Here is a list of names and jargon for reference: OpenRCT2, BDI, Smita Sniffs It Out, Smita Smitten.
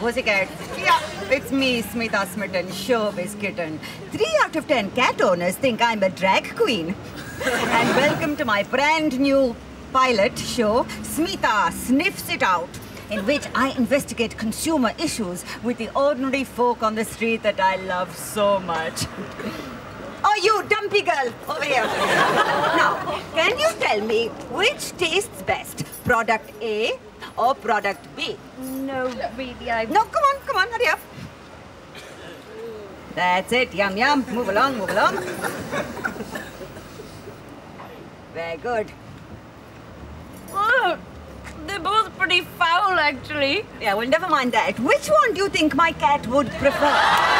Pussy cat. Yeah, it's me, Smita Smitten, showbiz kitten. 3 out of 10 cat owners think I'm a drag queen. And welcome to my brand new pilot show, Smita Sniffs It Out, in which I investigate consumer issues with the ordinary folk on the street that I love so much. Oh, you dumpy girl, over here. Now, can you tell me which tastes best, product A or product B? No, BDI. No, come on, hurry up. That's it, yum, yum. Move along. Very good. Oh, they're both pretty foul, actually. Yeah, well, never mind that. Which one do you think my cat would prefer?